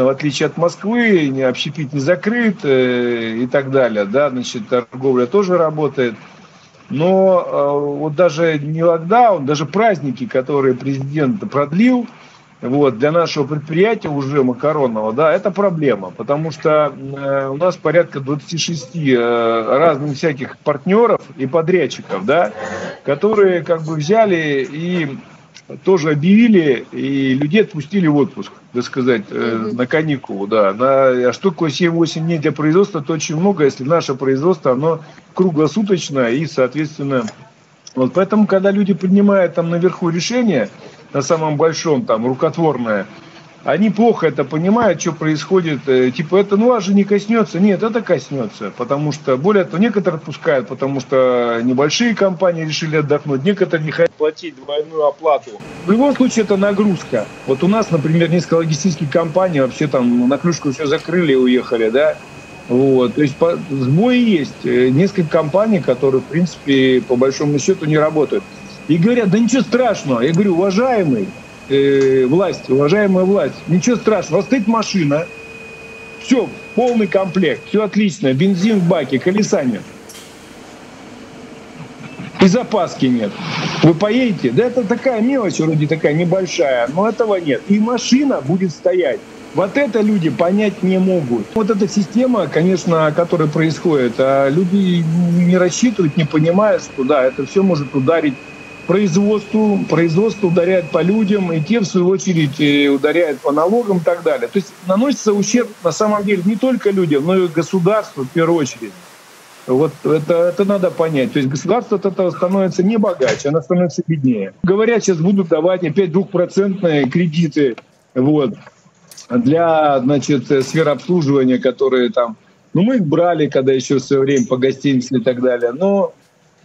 В отличие от Москвы, общепит не закрыт и так далее. Да, значит, торговля тоже работает. Но вот даже не локдаун, даже праздники, которые президент продлил, вот, для нашего предприятия уже макаронного, да, это проблема. Потому что у нас порядка 26 разных всяких партнеров и подрядчиков, да, которые как бы взяли и тоже объявили, и людей отпустили в отпуск, так сказать, на каникулу, да. А что такое 7-8 дней для производства, то очень много, если наше производство, оно круглосуточное и, соответственно, вот поэтому, когда люди поднимают там наверху решение, на самом большом, там, рукотворное, они плохо это понимают, что происходит, типа, это, ну, вас же не коснется. Нет, это коснется, потому что, более того, некоторые отпускают, потому что небольшие компании решили отдохнуть, некоторые не хотят платить двойную оплату. В любом случае, это нагрузка. Вот у нас, например, несколько логистических компаний вообще там на клюшку все закрыли и уехали, да, вот, то есть сбои есть, несколько компаний, которые, в принципе, по большому счету не работают. И говорят, да ничего страшного, я говорю, уважаемый, уважаемая власть, ничего страшного. Вот стоит машина, все, полный комплект, все отлично, бензин в баке, колеса нет. И запаски нет. Вы поедете? Да это такая мелочь, вроде такая небольшая, но этого нет. И машина будет стоять. Вот это люди понять не могут. Вот эта система, конечно, которая происходит, а люди не рассчитывают, не понимают, что да, это все может ударить производство ударяет по людям, и те, в свою очередь, ударяют по налогам и так далее. То есть наносится ущерб, на самом деле, не только людям, но и государству, в первую очередь. Вот это надо понять. То есть государство от этого становится не богаче, оно становится беднее. Говорят, сейчас будут давать опять 2% кредиты вот, для, значит, сферы обслуживания, которые там... Ну, мы их брали, когда еще в свое время по гостиницам и так далее. Но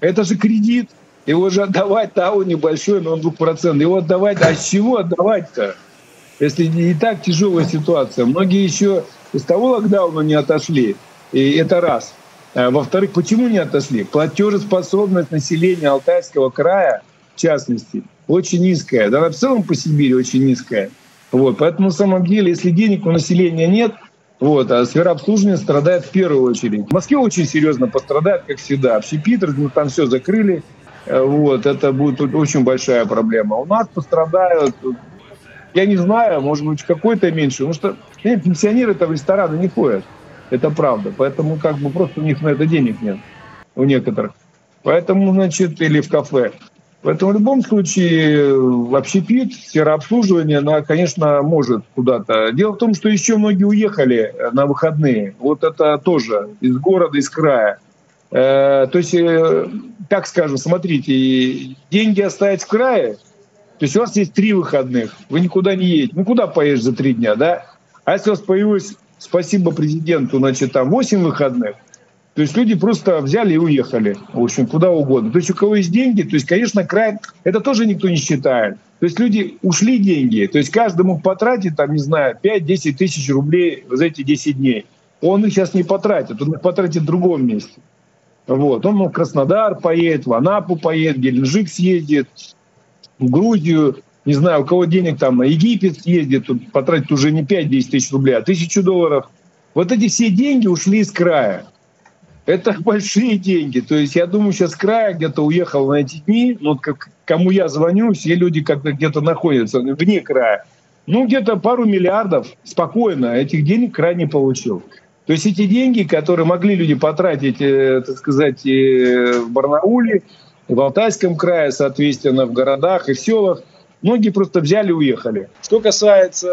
это же кредит. Его же отдавать, да, он небольшой, но он 2%. Его отдавать, а с чего отдавать-то? Если и так тяжелая ситуация. Многие еще из того локдауна не отошли. И это раз. Во-вторых, почему не отошли? Платежеспособность населения Алтайского края, в частности, очень низкая. Да, в целом по Сибири очень низкая. Вот. Поэтому, на самом деле, если денег у населения нет, вот, а сфера обслуживания страдает в первую очередь. В Москве очень серьезно пострадает, как всегда. Общепит, там все закрыли. Вот, это будет очень большая проблема. У нас пострадают, я не знаю, может быть, какой-то меньше, потому что пенсионеры-то в рестораны не ходят, это правда. Поэтому как бы просто у них на это денег нет, у некоторых. Поэтому, значит, или в кафе. Поэтому в любом случае общепит, сфера обслуживания, она, конечно, может куда-то. Дело в том, что еще многие уехали на выходные. Вот это тоже из города, из края. То есть, так скажем, смотрите, деньги оставить в крае, то есть у вас есть 3 выходных, вы никуда не едете. Ну куда поедешь за 3 дня, да? А если у вас появилось, спасибо президенту, значит, там 8 выходных, то есть люди просто взяли и уехали, в общем, куда угодно. То есть у кого есть деньги, то есть, конечно, край, это тоже никто не считает. То есть люди ушли деньги, то есть каждый мог потратить, там, не знаю, 5-10 тысяч рублей за эти 10 дней. Он их сейчас не потратит, он их потратит в другом месте. Вот. Он в Краснодар поедет, в Анапу поедет, в Геленджик съездит, в Грузию, не знаю, у кого денег там на Египет съездит, потратит уже не 5-10 тысяч рублей, а $1000. Вот эти все деньги ушли из края. Это большие деньги. То есть я думаю, сейчас край где-то уехал на эти дни, ну, как, кому я звоню, все люди как-то где-то находятся вне края. Ну, где-то пару миллиардов спокойно этих денег край не получил. То есть эти деньги, которые могли люди потратить, так сказать, в Барнауле, в Алтайском крае, соответственно, в городах и в селах, многие просто взяли и уехали. Что касается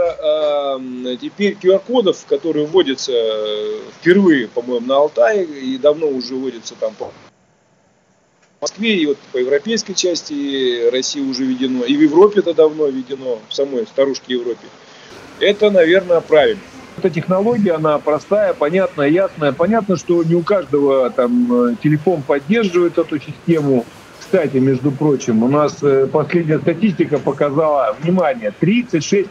теперь QR-кодов, которые вводятся впервые, по-моему, на Алтае, и давно уже вводятся там по Москве, и вот по европейской части России уже введено, и в Европе это давно введено, в самой старушке Европе, это, наверное, правильно. Эта технология, она простая, понятная, ясная. Понятно, что не у каждого там телефон поддерживает эту систему. Кстати, между прочим, у нас последняя статистика показала, внимание, 36%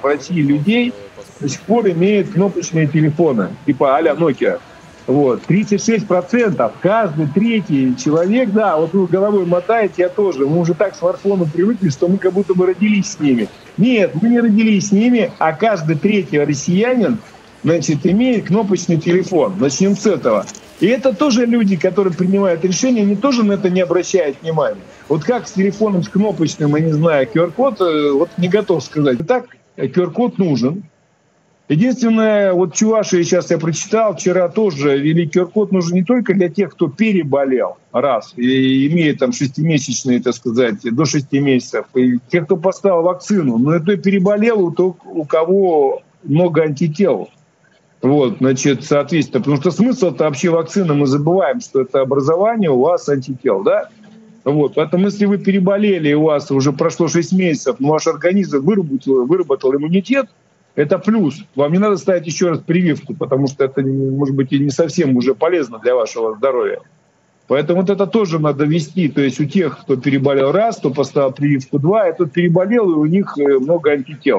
в России людей до сих пор имеют кнопочные телефоны, типа а-ля Nokia. Вот, 36%, каждый третий человек, да, вот вы головой мотаете, я тоже, мы уже так с смартфоном привыкли, что мы как будто бы родились с ними. Нет, мы не родились с ними, а каждый третий россиянин, значит, имеет кнопочный телефон, начнем с этого. И это тоже люди, которые принимают решения, они тоже на это не обращают внимания. Вот как с телефоном, с кнопочным, я не знаю, QR-код, вот не готов сказать. Итак, QR-код нужен. Единственное, вот Чувашия сейчас я прочитал, вчера тоже ввели QR-код, нужен не только для тех, кто переболел, раз, и имеет там шестимесячные, так сказать, до 6 месяцев, и тех, кто поставил вакцину, но это переболел, то, у кого много антител. Вот, значит, соответственно, потому что смысл-то вообще вакцины, мы забываем, что это образование у вас антител, да? Вот, поэтому если вы переболели, и у вас уже прошло 6 месяцев, но ваш организм выработал иммунитет, это плюс. Вам не надо ставить еще раз прививку, потому что это, может быть, и не совсем уже полезно для вашего здоровья. Поэтому вот это тоже надо вести. То есть у тех, кто переболел раз, кто поставил прививку 2, а тот переболел, и у них много антител.